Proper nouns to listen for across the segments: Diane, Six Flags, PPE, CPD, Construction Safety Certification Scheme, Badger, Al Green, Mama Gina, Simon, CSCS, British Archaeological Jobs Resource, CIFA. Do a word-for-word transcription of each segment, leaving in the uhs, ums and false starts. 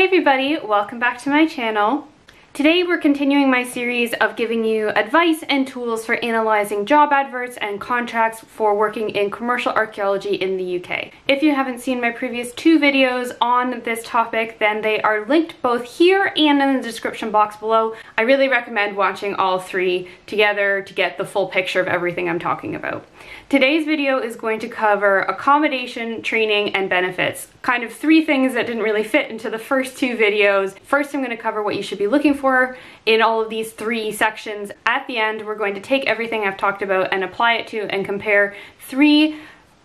Hey everybody, welcome back to my channel. Today we're continuing my series of giving you advice and tools for analyzing job adverts and contracts for working in commercial archaeology in the U K. If you haven't seen my previous two videos on this topic, then they are linked both here and in the description box below. I really recommend watching all three together to get the full picture of everything I'm talking about. Today's video is going to cover accommodation, training, and benefits. Kind of three things that didn't really fit into the first two videos. First, I'm going to cover what you should be looking for for in all of these three sections. At the end, we're going to take everything I've talked about and apply it to and compare three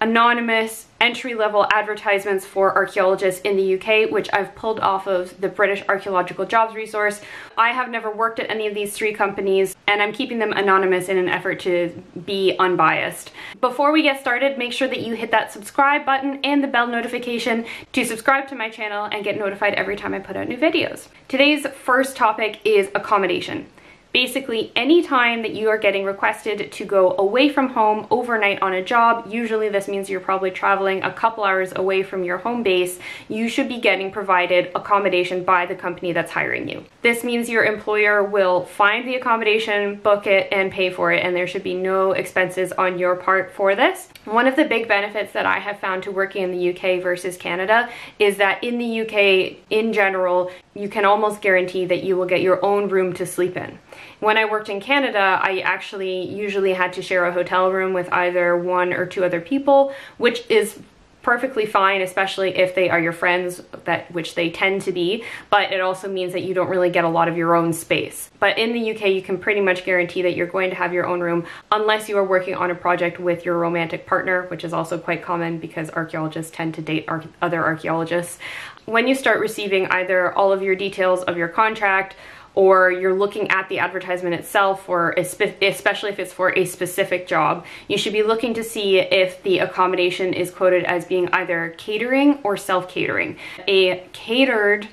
anonymous entry-level advertisements for archaeologists in the U K, which I've pulled off of the British Archaeological Jobs Resource. I have never worked at any of these three companies, and I'm keeping them anonymous in an effort to be unbiased. Before we get started, make sure that you hit that subscribe button and the bell notification to subscribe to my channel and get notified every time I put out new videos. Today's first topic is accommodation. Basically, any time that you are getting requested to go away from home overnight on a job, usually this means you're probably traveling a couple hours away from your home base, you should be getting provided accommodation by the company that's hiring you. This means your employer will find the accommodation, book it, and pay for it, and there should be no expenses on your part for this. One of the big benefits that I have found to working in the U K versus Canada is that in the U K, in general, you can almost guarantee that you will get your own room to sleep in. When I worked in Canada, I actually usually had to share a hotel room with either one or two other people, which is perfectly fine, especially if they are your friends, that which they tend to be, but it also means that you don't really get a lot of your own space. But in the U K, you can pretty much guarantee that you're going to have your own room unless you are working on a project with your romantic partner, which is also quite common because archaeologists tend to date ar- other archaeologists. When you start receiving either all of your details of your contract, or you're looking at the advertisement itself, or especially if it's for a specific job, you should be looking to see if the accommodation is quoted as being either catering or self-catering. A catered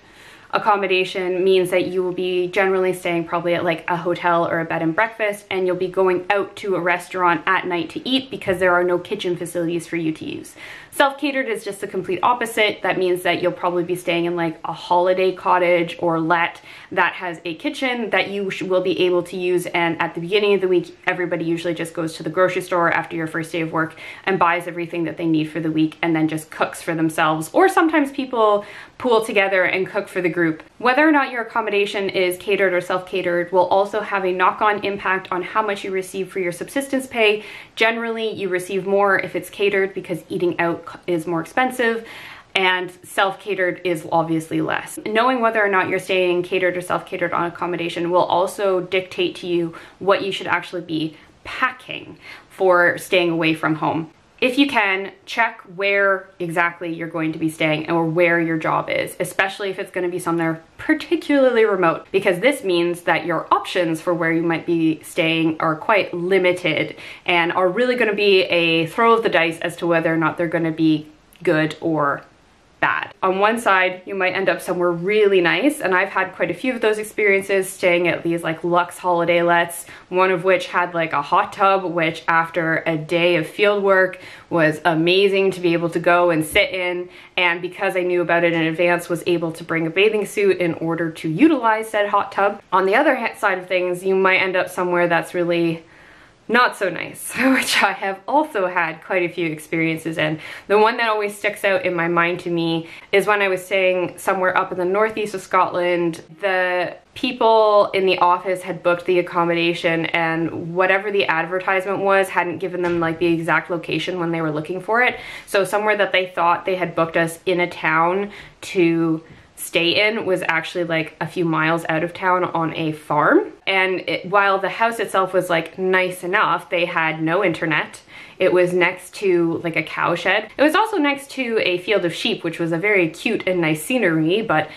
accommodation means that you will be generally staying probably at like a hotel or a bed and breakfast, and you'll be going out to a restaurant at night to eat because there are no kitchen facilities for you to use. Self-catered is just the complete opposite. That means that you'll probably be staying in like a holiday cottage or let that has a kitchen that you will be able to use, and at the beginning of the week, everybody usually just goes to the grocery store after your first day of work and buys everything that they need for the week and then just cooks for themselves, or sometimes people pool together and cook for the group. Whether or not your accommodation is catered or self-catered will also have a knock-on impact on how much you receive for your subsistence pay. Generally, you receive more if it's catered because eating out is more expensive, and self-catered is obviously less. Knowing whether or not you're staying catered or self-catered on accommodation will also dictate to you what you should actually be packing for staying away from home. If you can, check where exactly you're going to be staying or where your job is, especially if it's going to be somewhere particularly remote, because this means that your options for where you might be staying are quite limited and are really going to be a throw of the dice as to whether or not they're going to be good or bad. On one side, you might end up somewhere really nice, and I've had quite a few of those experiences staying at these like luxe holiday lets, one of which had like a hot tub, which after a day of field work was amazing to be able to go and sit in, and because I knew about it in advance, was able to bring a bathing suit in order to utilize said hot tub. On the other side of things, you might end up somewhere that's really not so nice, which I have also had quite a few experiences in. The one that always sticks out in my mind to me is when I was staying somewhere up in the northeast of Scotland. The people in the office had booked the accommodation, and whatever the advertisement was hadn't given them like the exact location when they were looking for it. So somewhere that they thought they had booked us in a town to stay in was actually like a few miles out of town on a farm, and it, while the house itself was like nice enough, they had no internet. It was next to like a cow shed. It was also next to a field of sheep, which was a very cute and nice scenery, but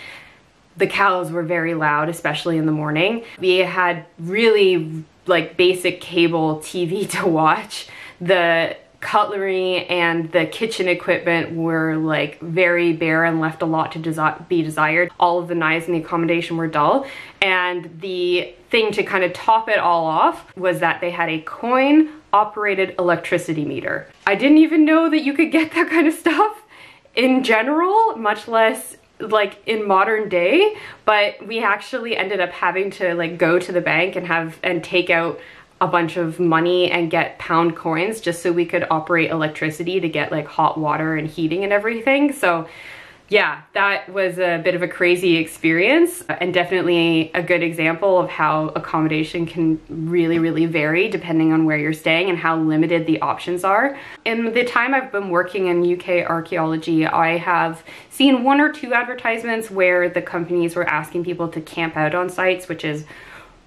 the cows were very loud, especially in the morning. We had really like basic cable T V to watch. The cutlery and the kitchen equipment were like very bare and left a lot to desi- be desired. All of the knives in the accommodation were dull, and the thing to kind of top it all off was that they had a coin operated electricity meter. I didn't even know that you could get that kind of stuff in general, much less like in modern day, but we actually ended up having to like go to the bank and have and take out a bunch of money and get pound coins just so we could operate electricity to get like hot water and heating and everything. So yeah, that was a bit of a crazy experience and definitely a good example of how accommodation can really, really vary depending on where you're staying and how limited the options are. In the time I've been working in U K archaeology, I have seen one or two advertisements where the companies were asking people to camp out on sites, which is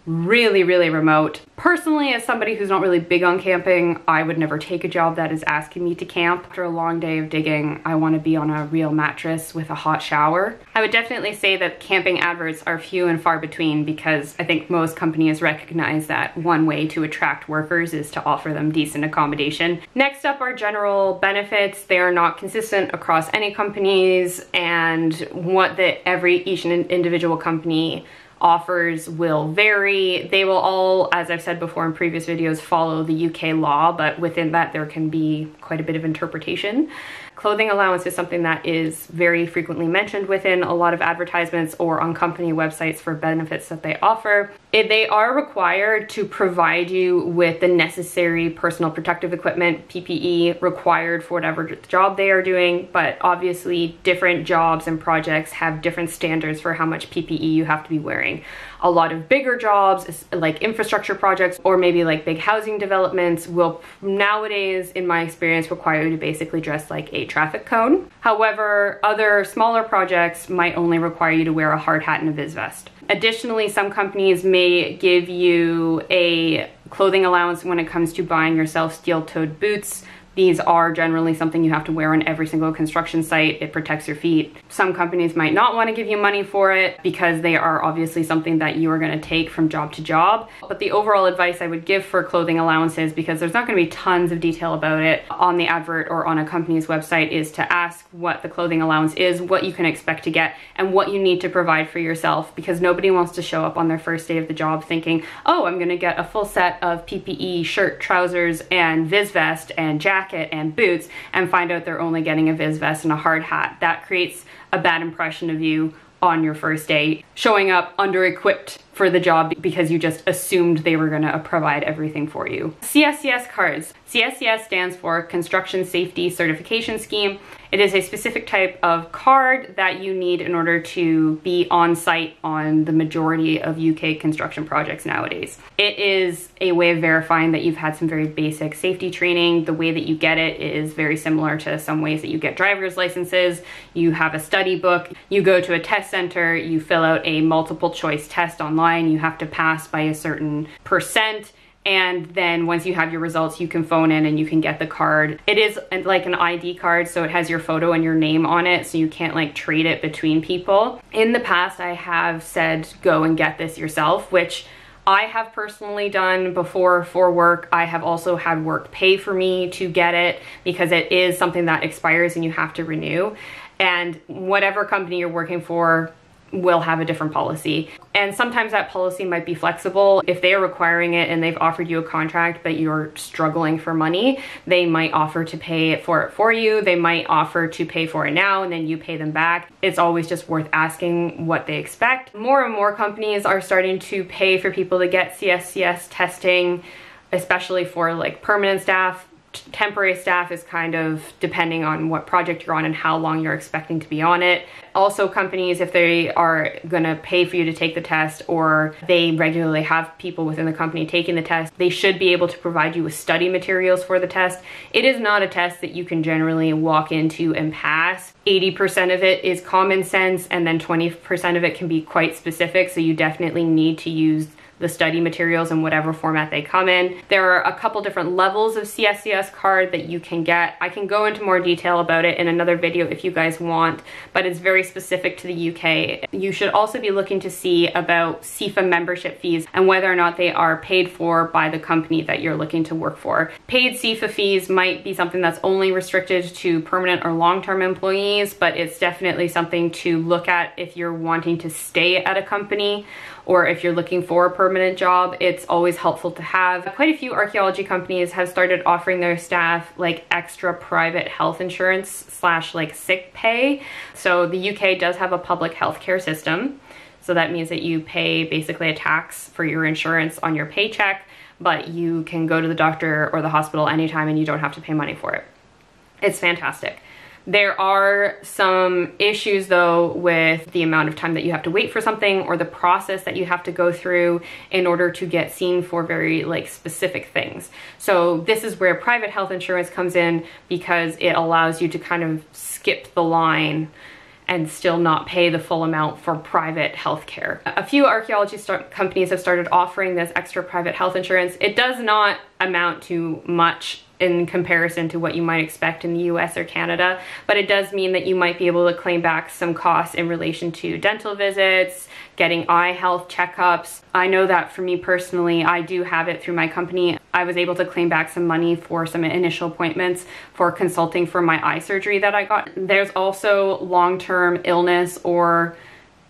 really, really remote. Personally, as somebody who's not really big on camping, I would never take a job that is asking me to camp. After a long day of digging, I want to be on a real mattress with a hot shower. I would definitely say that camping adverts are few and far between because I think most companies recognize that one way to attract workers is to offer them decent accommodation. Next up are general benefits. They are not consistent across any companies, and what the, every each individual company offers will vary. They will all, as I've said before in previous videos, follow the U K law, but within that there can be quite a bit of interpretation. Clothing allowance is something that is very frequently mentioned within a lot of advertisements or on company websites for benefits that they offer. They are required to provide you with the necessary personal protective equipment, P P E, required for whatever job they are doing, but obviously different jobs and projects have different standards for how much P P E you have to be wearing. A lot of bigger jobs, like infrastructure projects or maybe like big housing developments, will nowadays, in my experience, require you to basically dress like a traffic cone. However, other smaller projects might only require you to wear a hard hat and a viz vest. Additionally, some companies may give you a clothing allowance when it comes to buying yourself steel-toed boots. These are generally something you have to wear on every single construction site. It protects your feet. Some companies might not want to give you money for it because they are obviously something that you are going to take from job to job. But the overall advice I would give for clothing allowances, because there's not going to be tons of detail about it on the advert or on a company's website, is to ask what the clothing allowance is, what you can expect to get, and what you need to provide for yourself, because nobody wants to show up on their first day of the job thinking, oh, I'm going to get a full set of P P E, shirt, trousers, and viz vest, and jacket, and boots, and find out they're only getting a viz vest and a hard hat. That creates a bad impression of you on your first day, showing up under-equipped for the job because you just assumed they were going to provide everything for you. C S C S cards. C S C S stands for Construction Safety Certification Scheme. It is a specific type of card that you need in order to be on site on the majority of U K construction projects nowadays. It is a way of verifying that you've had some very basic safety training. The way that you get it is very similar to some ways that you get driver's licenses. You have a study book, you go to a test center, you fill out a multiple choice test online. You have to pass by a certain percent, and then once you have your results you can phone in and you can get the card. It is like an I D card, so it has your photo and your name on it, so you can't like trade it between people. In the past I have said go and get this yourself, which I have personally done before for work. I have also had work pay for me to get it because it is something that expires and you have to renew, and whatever company you're working for will have a different policy. And sometimes that policy might be flexible. If they are requiring it and they've offered you a contract but you're struggling for money, they might offer to pay it for it for you. They might offer to pay for it now and then you pay them back. It's always just worth asking what they expect. More and more companies are starting to pay for people to get C S C S testing, especially for like permanent staff. Temporary staff is kind of depending on what project you're on and how long you're expecting to be on it. Also, companies, if they are going to pay for you to take the test, or they regularly have people within the company taking the test, they should be able to provide you with study materials for the test. It is not a test that you can generally walk into and pass. eighty percent of it is common sense, and then twenty percent of it can be quite specific, so you definitely need to use the study materials in whatever format they come in. There are a couple different levels of C S C S card that you can get. I can go into more detail about it in another video if you guys want, but it's very specific to the U K. You should also be looking to see about C I F A membership fees and whether or not they are paid for by the company that you're looking to work for. Paid C I F A fees might be something that's only restricted to permanent or long-term employees, but it's definitely something to look at if you're wanting to stay at a company or if you're looking for a permanent permanent job, it's always helpful to have. Quite a few archaeology companies have started offering their staff like extra private health insurance slash like sick pay. So the U K does have a public healthcare system. So that means that you pay basically a tax for your insurance on your paycheck, but you can go to the doctor or the hospital anytime and you don't have to pay money for it. It's fantastic. There are some issues though with the amount of time that you have to wait for something or the process that you have to go through in order to get seen for very like specific things. So this is where private health insurance comes in, because it allows you to kind of skip the line and still not pay the full amount for private healthcare. A few archaeology companies have started offering this extra private health insurance. It does not amount to much in comparison to what you might expect in the U S or Canada, but it does mean that you might be able to claim back some costs in relation to dental visits, getting eye health checkups. I know that for me personally, I do have it through my company. I was able to claim back some money for some initial appointments for consulting for my eye surgery that I got. There's also long-term illness or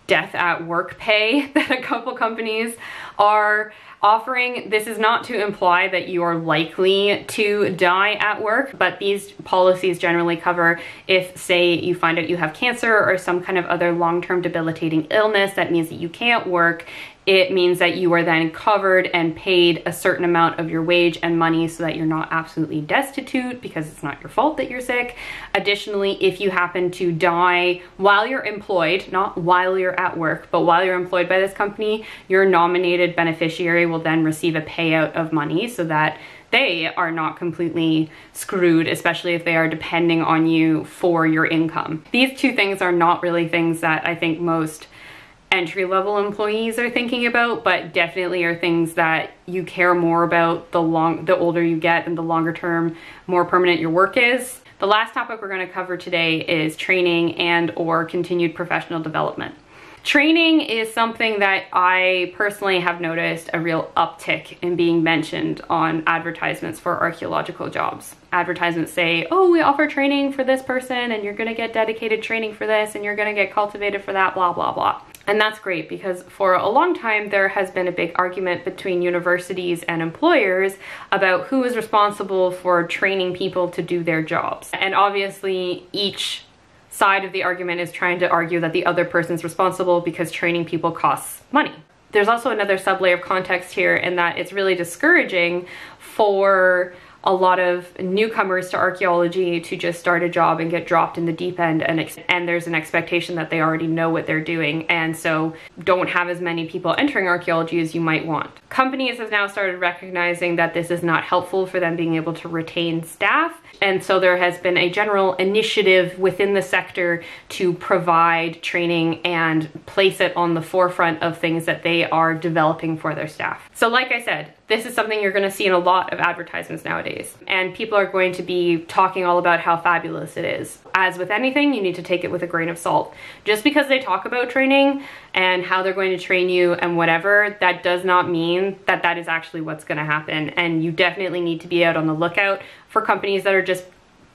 death at work pay that a couple companies are offering. This is not to imply that you are likely to die at work, but these policies generally cover if, say, you find out you have cancer or some kind of other long-term debilitating illness that means that you can't work. It means that you are then covered and paid a certain amount of your wage and money so that you're not absolutely destitute, because it's not your fault that you're sick. Additionally, if you happen to die while you're employed, not while you're at work, but while you're employed by this company, your nominated beneficiary will then receive a payout of money so that they are not completely screwed, especially if they are depending on you for your income. These two things are not really things that I think most entry-level employees are thinking about, but definitely are things that you care more about the long the older you get and the longer term, more permanent your work is. The last topic we're going to cover today is training and or continued professional development. Training is something that I personally have noticed a real uptick in being mentioned on advertisements for archaeological jobs. Advertisements say, oh, we offer training for this person and you're going to get dedicated training for this and you're going to get cultivated for that, blah, blah, blah. And that's great, because for a long time there has been a big argument between universities and employers about who is responsible for training people to do their jobs. And obviously each side of the argument is trying to argue that the other person's responsible because training people costs money. There's also another sub-layer of context here in that it's really discouraging for a lot of newcomers to archaeology to just start a job and get dropped in the deep end, and ex and there's an expectation that they already know what they're doing, and so don't have as many people entering archaeology as you might want. Companies have now started recognizing that this is not helpful for them being able to retain staff, and so there has been a general initiative within the sector to provide training and place it on the forefront of things that they are developing for their staff. So like I said, this is something you're gonna see in a lot of advertisements nowadays, and people are going to be talking all about how fabulous it is. As with anything, you need to take it with a grain of salt. Just because they talk about training and how they're going to train you and whatever, that does not mean that that is actually what's gonna happen, and you definitely need to be out on the lookout for companies that are just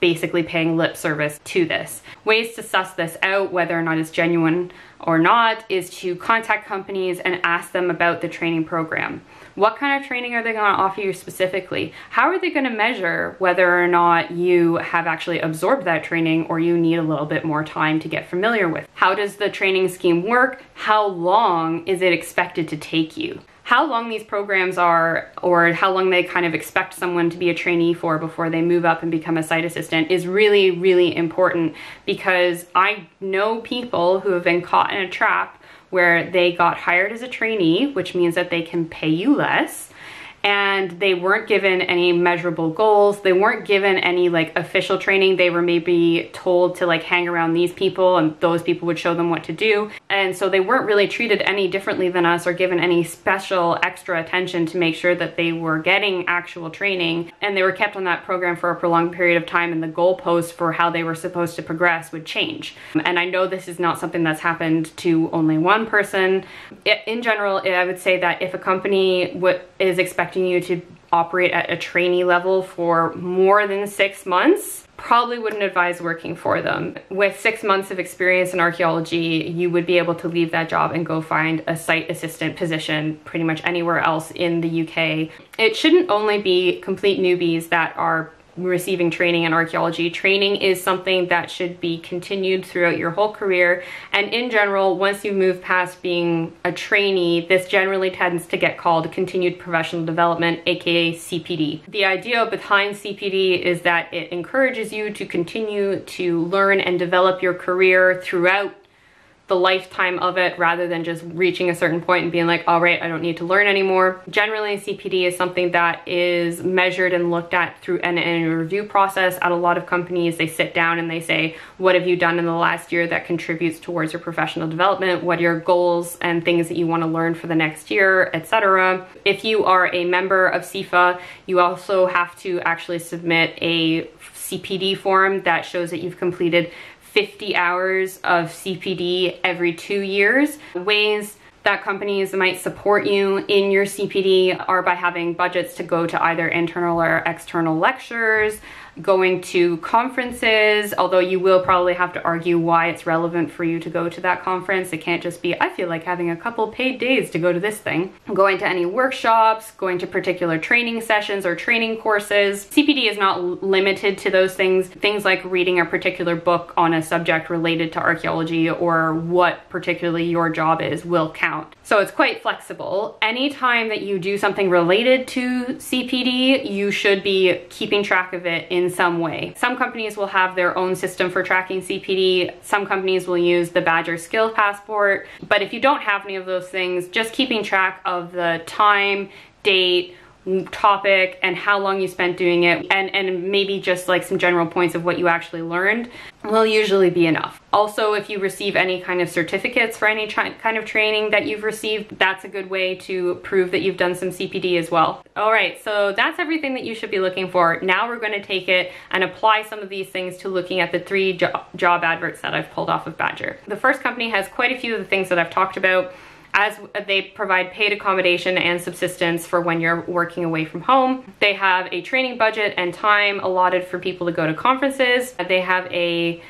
basically paying lip service to this. Ways to suss this out, whether or not it's genuine or not, is to contact companies and ask them about the training program. What kind of training are they going to offer you specifically? How are they going to measure whether or not you have actually absorbed that training or you need a little bit more time to get familiar with? How does the training scheme work? How long is it expected to take you? How long these programs are, or how long they kind of expect someone to be a trainee for before they move up and become a site assistant, is really, really important, because I know people who have been caught in a trap where they got hired as a trainee, which means that they can pay you less, and they weren't given any measurable goals. They weren't given any like official training. They were maybe told to like hang around these people and those people would show them what to do. And so they weren't really treated any differently than us or given any special extra attention to make sure that they were getting actual training. And they were kept on that program for a prolonged period of time, and the goalposts for how they were supposed to progress would change. And I know this is not something that's happened to only one person. In general, I would say that if a company is expecting you to operate at a trainee level for more than six months, probably wouldn't advise working for them. With six months of experience in archaeology, you would be able to leave that job and go find a site assistant position pretty much anywhere else in the U K. It shouldn't only be complete newbies that are receiving training in archaeology. Training is something that should be continued throughout your whole career, and in general, once you move past being a trainee, this generally tends to get called continued professional development, aka C P D. The idea behind C P D is that it encourages you to continue to learn and develop your career throughout the lifetime of it, rather than just reaching a certain point and being like, all right, I don't need to learn anymore. Generally, C P D is something that is measured and looked at through an annual review process. At a lot of companies, they sit down and they say, what have you done in the last year that contributes towards your professional development? What are your goals and things that you want to learn for the next year, et cetera. If you are a member of C I F A, you also have to actually submit a C P D form that shows that you've completed fifty hours of C P D every two years. Ways that companies might support you in your C P D are by having budgets to go to either internal or external lectures, going to conferences, although you will probably have to argue why it's relevant for you to go to that conference. It can't just be, I feel like having a couple paid days to go to this thing. Going to any workshops, going to particular training sessions or training courses. C P D is not limited to those things. Things like reading a particular book on a subject related to archaeology or what particularly your job is will count. So it's quite flexible. Anytime that you do something related to C P D, you should be keeping track of it in some way. Some companies will have their own system for tracking C P D. Some companies will use the Badger skill passport. But if you don't have any of those things, just keeping track of the time, date, topic, and how long you spent doing it, and, and maybe just like some general points of what you actually learned will usually be enough. Also, if you receive any kind of certificates for any kind of training that you've received, that's a good way to prove that you've done some C P D as well. All right, so that's everything that you should be looking for. Now we're going to take it and apply some of these things to looking at the three jo- job adverts that I've pulled off of Badger. The first company has quite a few of the things that I've talked about, as they provide paid accommodation and subsistence for when you're working away from home. They have a training budget and time allotted for people to go to conferences. They have a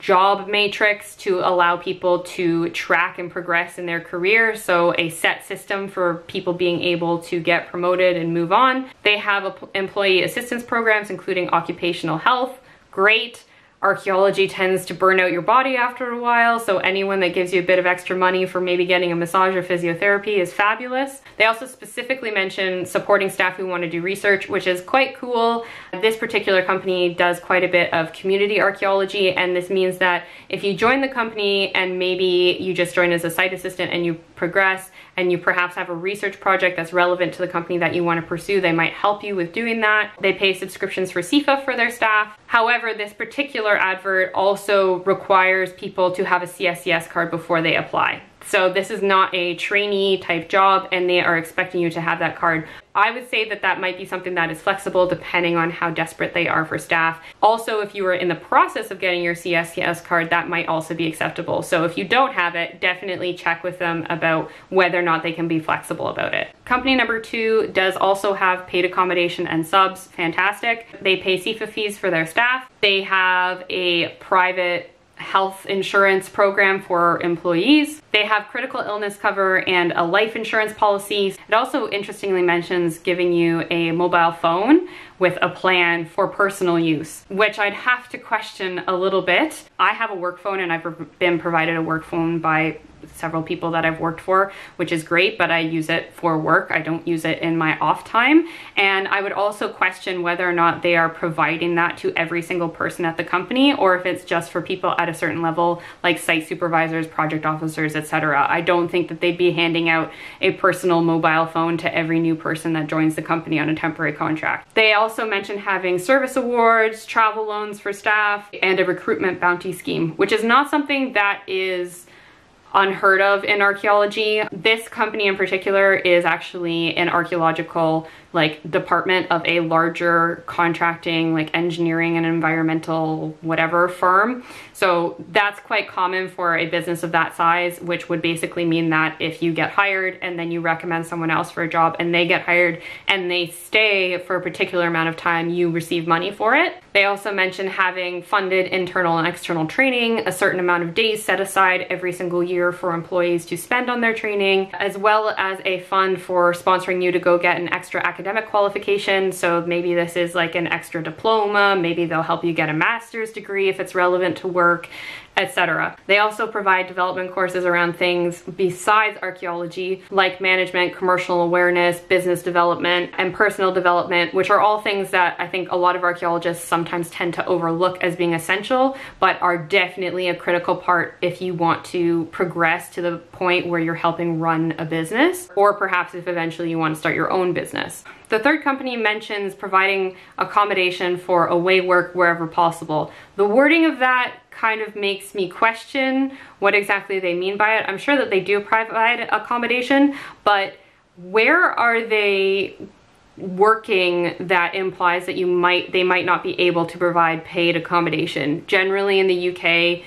job matrix to allow people to track and progress in their career, so a set system for people being able to get promoted and move on. They have employee assistance programs, including occupational health. Great. Archaeology tends to burn out your body after a while, so anyone that gives you a bit of extra money for maybe getting a massage or physiotherapy is fabulous. They also specifically mention supporting staff who want to do research, which is quite cool. This particular company does quite a bit of community archaeology, and this means that if you join the company and maybe you just join as a site assistant and you progress, and you perhaps have a research project that's relevant to the company that you want to pursue, they might help you with doing that. They pay subscriptions for C I F A for their staff. However, this particular advert also requires people to have a C S C S card before they apply. So this is not a trainee type job, and they are expecting you to have that card. I would say that that might be something that is flexible depending on how desperate they are for staff. Also, if you are in the process of getting your C S C S card, that might also be acceptable. So if you don't have it, definitely check with them about whether or not they can be flexible about it. Company number two does also have paid accommodation and subs. Fantastic. They pay C I F A fees for their staff. They have a private health insurance program for employees. They have critical illness cover and a life insurance policy. It also interestingly mentions giving you a mobile phone with a plan for personal use, which I'd have to question a little bit. I have a work phone, and I've been provided a work phone by several people that I've worked for, which is great, but I use it for work. I don't use it in my off time. And I would also question whether or not they are providing that to every single person at the company, or if it's just for people at a certain level, like site supervisors, project officers, et cetera. I don't think that they'd be handing out a personal mobile phone to every new person that joins the company on a temporary contract. They also mentioned having service awards, travel loans for staff, and a recruitment bounty scheme, which is not something that is unheard of in archaeology. This company in particular is actually an archaeological like department of a larger contracting, like engineering and environmental whatever firm. So that's quite common for a business of that size, which would basically mean that if you get hired and then you recommend someone else for a job and they get hired and they stay for a particular amount of time, you receive money for it. They also mention having funded internal and external training, a certain amount of days set aside every single year for employees to spend on their training, as well as a fund for sponsoring you to go get an extra academic qualification. So maybe this is like an extra diploma, maybe they'll help you get a master's degree if it's relevant to work, et cetera. They also provide development courses around things besides archaeology, like management, commercial awareness, business development, and personal development, which are all things that I think a lot of archaeologists sometimes tend to overlook as being essential, but are definitely a critical part if you want to progress to the point where you're helping run a business, or perhaps if eventually you want to start your own business. The third company mentions providing accommodation for away work wherever possible. The wording of that kind of makes me question what exactly they mean by it. I'm sure that they do provide accommodation, but where are they working that implies that you might they might not be able to provide paid accommodation? Generally in the U K,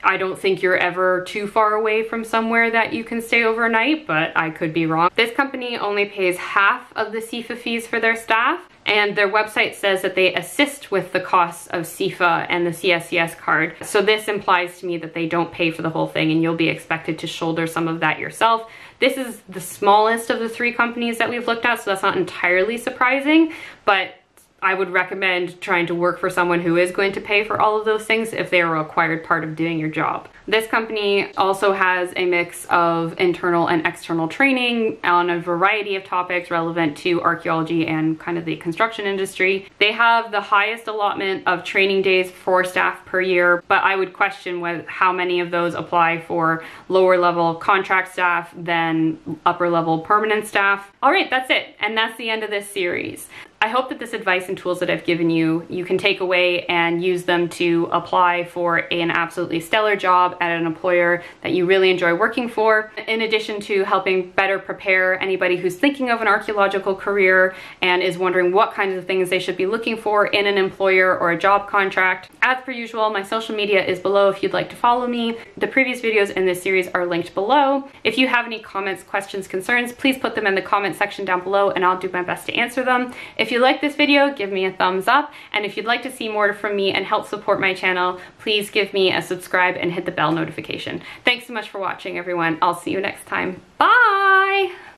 I don't think you're ever too far away from somewhere that you can stay overnight, but I could be wrong. This company only pays half of the C I F A fees for their staff, and their website says that they assist with the costs of C I F A and the C S C S card. So this implies to me that they don't pay for the whole thing and you'll be expected to shoulder some of that yourself. This is the smallest of the three companies that we've looked at, so that's not entirely surprising, but I would recommend trying to work for someone who is going to pay for all of those things if they are a required part of doing your job. This company also has a mix of internal and external training on a variety of topics relevant to archaeology and kind of the construction industry. They have the highest allotment of training days for staff per year, but I would question whether, how many of those apply for lower level contract staff than upper level permanent staff. All right, that's it. And that's the end of this series. I hope that this advice and tools that I've given you, you can take away and use them to apply for an absolutely stellar job at an employer that you really enjoy working for, in addition to helping better prepare anybody who's thinking of an archaeological career and is wondering what kinds of things they should be looking for in an employer or a job contract. As per usual, my social media is below if you'd like to follow me. The previous videos in this series are linked below. If you have any comments, questions, concerns, please put them in the comment section down below and I'll do my best to answer them. If If you like this video, give me a thumbs up, and if you'd like to see more from me and help support my channel, please give me a subscribe and hit the bell notification. Thanks so much for watching, everyone. I'll see you next time. Bye!